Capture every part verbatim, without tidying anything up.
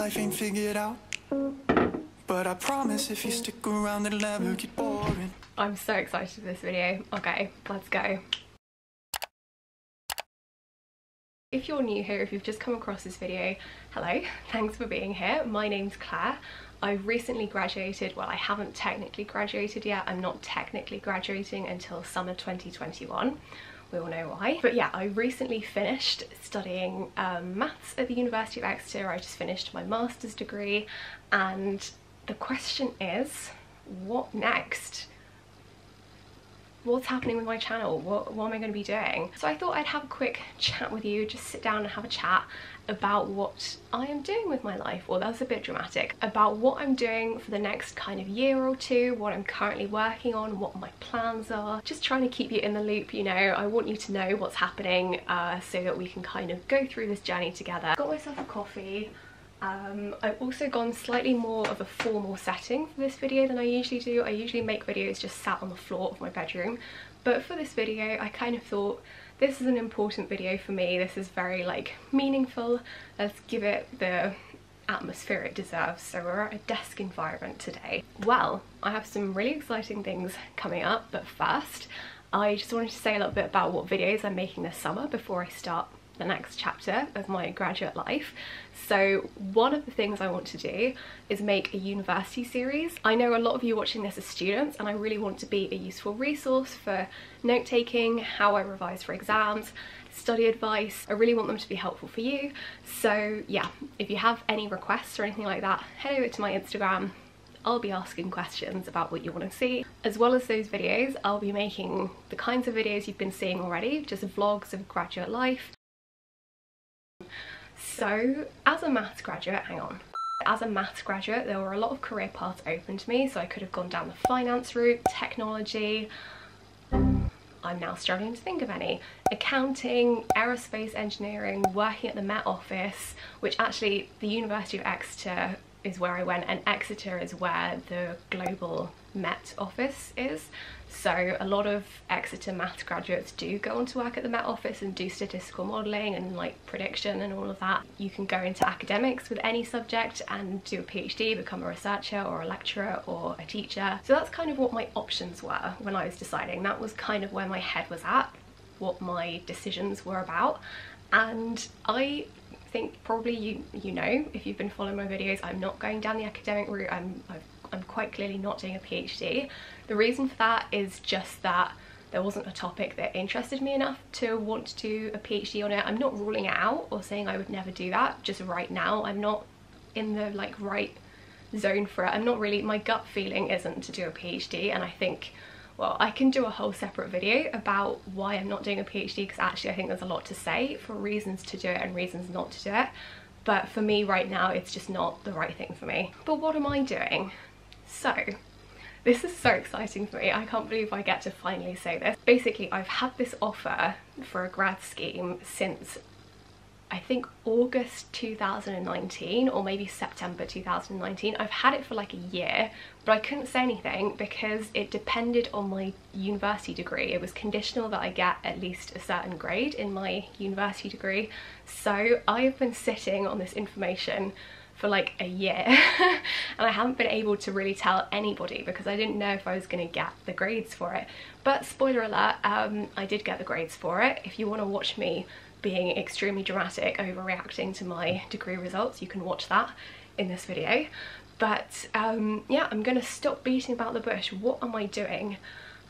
life ain't figured out. But I promise if you stick around it'll never get boring. I'm so excited for this video. Okay, let's go. If you're new here, if you've just come across this video, hello, thanks for being here. My name's Claire. I've recently graduated, well I haven't technically graduated yet, I'm not technically graduating until summer twenty twenty-one, we all know why. But yeah, I recently finished studying um, maths at the University of Exeter. I just finished my master's degree, and the question is, what next? What's happening with my channel? What, what am I going to be doing? So I thought I'd have a quick chat with you, just sit down and have a chat about what I am doing with my life. Well, that was a bit dramatic. About what I'm doing for the next kind of year or two, what I'm currently working on, what my plans are. Just trying to keep you in the loop, you know. I want you to know what's happening uh, so that we can kind of go through this journey together. Got myself a coffee. Um, I've also gone slightly more of a formal setting for this video than I usually do. I usually make videos just sat on the floor of my bedroom, but for this video I kind of thought this is an important video for me. This is very like meaningful. Let's give it the atmosphere it deserves. So we're at a desk environment today. Well, I have some really exciting things coming up, but first I just wanted to say a little bit about what videos I'm making this summer before I start the next chapter of my graduate life. So one of the things I want to do is make a university series. I know a lot of you watching this as students, and I really want to be a useful resource for note-taking, how I revise for exams, study advice. I really want them to be helpful for you. So yeah, if you have any requests or anything like that, head over to my Instagram. I'll be asking questions about what you want to see. As well as those videos, I'll be making the kinds of videos you've been seeing already, just vlogs of graduate life. So as a maths graduate, hang on, as a maths graduate there were a lot of career paths open to me, so I could have gone down the finance route, technology, I'm now struggling to think of any, accounting, aerospace engineering, working at the Met Office, which actually the University of Exeter is where I went, and Exeter is where the global Met Office is. So a lot of Exeter maths graduates do go on to work at the Met Office and do statistical modelling and like prediction and all of that. You can go into academics with any subject and do a PhD, become a researcher or a lecturer or a teacher. So that's kind of what my options were when I was deciding. That was kind of where my head was at, what my decisions were about. And I think probably you you know, if you've been following my videos, I'm not going down the academic route. I'm I've I'm quite clearly not doing a PhD. The reason for that is just that there wasn't a topic that interested me enough to want to do a PhD on it. I'm not ruling it out or saying I would never do that, just right now I'm not in the like right zone for it. I'm not really, my gut feeling isn't to do a PhD, and I think, well, I can do a whole separate video about why I'm not doing a PhD, because actually I think there's a lot to say for reasons to do it and reasons not to do it. But for me right now, it's just not the right thing for me. But what am I doing? So, this is so exciting for me. I can't believe I get to finally say this. Basically, I've had this offer for a grad scheme since I think August two thousand nineteen, or maybe September two thousand nineteen. I've had it for like a year, but I couldn't say anything because it depended on my university degree. It was conditional that I get at least a certain grade in my university degree. So I've been sitting on this information for like a year and I haven't been able to really tell anybody because I didn't know if I was going to get the grades for it. But spoiler alert, um, I did get the grades for it. If you want to watch me being extremely dramatic, overreacting to my degree results, you can watch that in this video. But um, yeah, I'm going to stop beating about the bush. What am I doing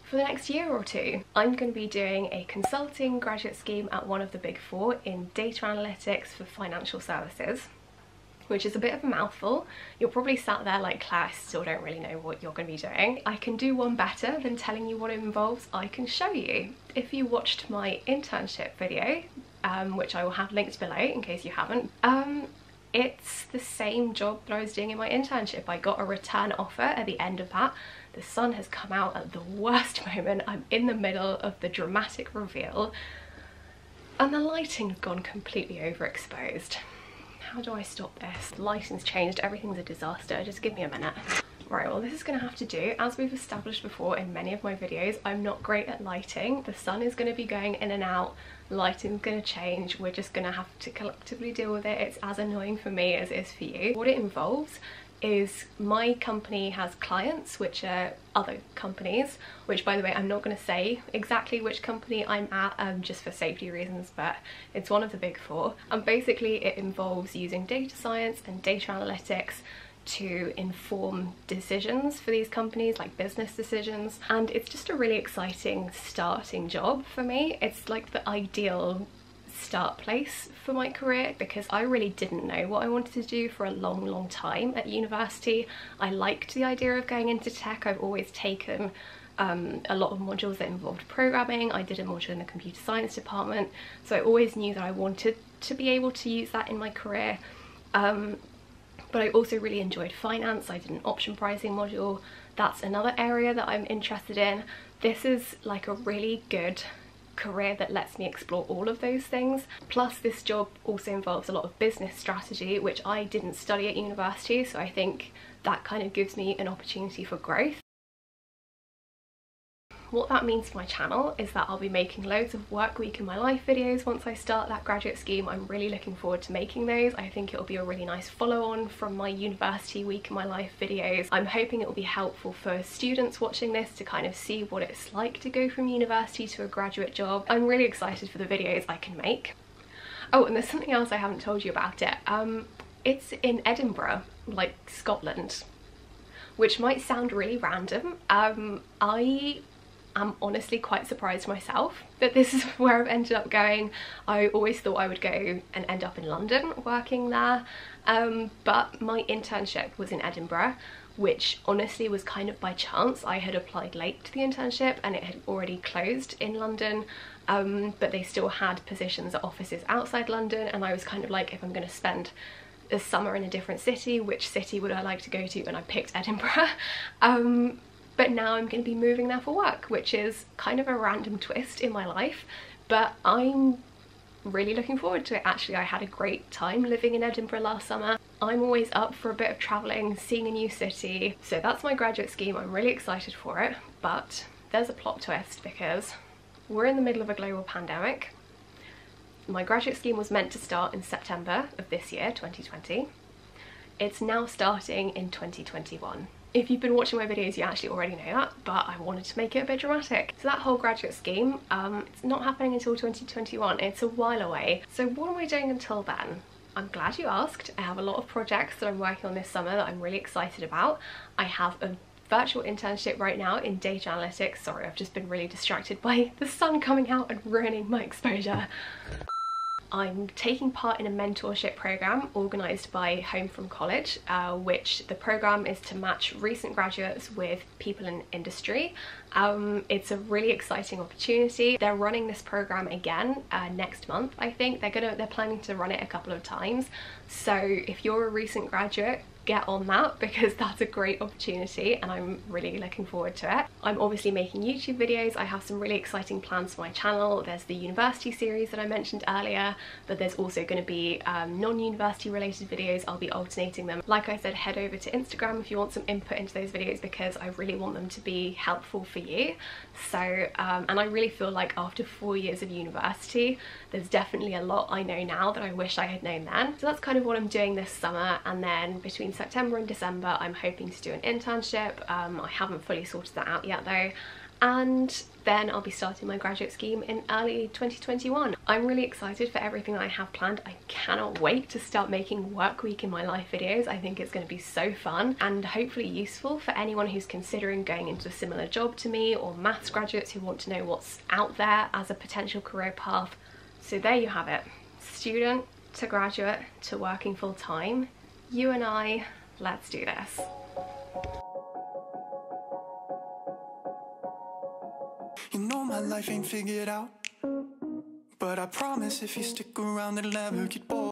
for the next year or two? I'm going to be doing a consulting graduate scheme at one of the big four in data analytics for financial services, which is a bit of a mouthful. You're probably sat there like, Claire, I still don't really know what you're going to be doing. I can do one better than telling you what it involves. I can show you. If you watched my internship video, um, which I will have linked below in case you haven't, um, it's the same job that I was doing in my internship. I got a return offer at the end of that. The sun has come out at the worst moment. I'm in the middle of the dramatic reveal and the lighting's gone completely overexposed. How do I stop this? The lighting's changed, everything's a disaster, just give me a minute. Right, well this is going to have to do. As we've established before in many of my videos, I'm not great at lighting. The sun is going to be going in and out, lighting's going to change, we're just going to have to collectively deal with it. It's as annoying for me as it is for you. What it involves is my company has clients which are other companies, which by the way I'm not going to say exactly which company I'm at um, just for safety reasons, but it's one of the big four, and basically it involves using data science and data analytics to inform decisions for these companies, like business decisions, and it's just a really exciting starting job for me. It's like the ideal start place for my career because I really didn't know what I wanted to do for a long long time at university. I liked the idea of going into tech. I've always taken um, a lot of modules that involved programming. I did a module in the computer science department, so I always knew that I wanted to be able to use that in my career. Um, but I also really enjoyed finance. I did an option pricing module. That's another area that I'm interested in. This is like a really good career that lets me explore all of those things. Plus this job also involves a lot of business strategy, which I didn't study at university, so I think that kind of gives me an opportunity for growth. What that means for my channel is that I'll be making loads of work week in my life videos once I start that graduate scheme. I'm really looking forward to making those. I think it'll be a really nice follow-on from my university week in my life videos. I'm hoping it will be helpful for students watching this to kind of see what it's like to go from university to a graduate job. I'm really excited for the videos I can make. Oh, and there's something else I haven't told you about it. Um, it's in Edinburgh, like Scotland, which might sound really random. Um, I... I'm honestly quite surprised myself that this is where I've ended up going. I always thought I would go and end up in London working there, um, but my internship was in Edinburgh, which honestly was kind of by chance. I had applied late to the internship and it had already closed in London, um, but they still had positions at offices outside London, and I was kind of like, if I'm going to spend the summer in a different city, which city would I like to go to? And I picked Edinburgh. Um, But now I'm going to be moving there for work, which is kind of a random twist in my life, but I'm really looking forward to it. Actually, I had a great time living in Edinburgh last summer. I'm always up for a bit of travelling, seeing a new city. So that's my graduate scheme. I'm really excited for it, but there's a plot twist because we're in the middle of a global pandemic. My graduate scheme was meant to start in September of this year, twenty twenty. It's now starting in twenty twenty-one. If you've been watching my videos, you actually already know that, but I wanted to make it a bit dramatic. So that whole graduate scheme, um, it's not happening until twenty twenty-one, it's a while away. So what am I doing until then? I'm glad you asked. I have a lot of projects that I'm working on this summer that I'm really excited about. I have a virtual internship right now in data analytics. Sorry, I've just been really distracted by the sun coming out and ruining my exposure. I'm taking part in a mentorship programme organised by Home from College, uh, which the programme is to match recent graduates with people in industry. Um, it's a really exciting opportunity. They're running this programme again uh, next month, I think. They're gonna, they're planning to run it a couple of times. So if you're a recent graduate, get on that because that's a great opportunity and I'm really looking forward to it. I'm obviously making YouTube videos. I have some really exciting plans for my channel. There's the university series that I mentioned earlier, but there's also going to be um, non-university related videos. I'll be alternating them. Like I said, head over to Instagram if you want some input into those videos because I really want them to be helpful for you. So, um, and I really feel like after four years of university, there's definitely a lot I know now that I wish I had known then. So that's kind of what I'm doing this summer, and then between September and December I'm hoping to do an internship. um, I haven't fully sorted that out yet though, and then I'll be starting my graduate scheme in early twenty twenty-one. I'm really excited for everything I have planned. I cannot wait to start making work week in my life videos. I think it's going to be so fun and hopefully useful for anyone who's considering going into a similar job to me, or maths graduates who want to know what's out there as a potential career path. So there you have it, student to graduate to working full-time. You and I, let's do this. You know my life ain't figured out, but I promise if you stick around it'll never get bored.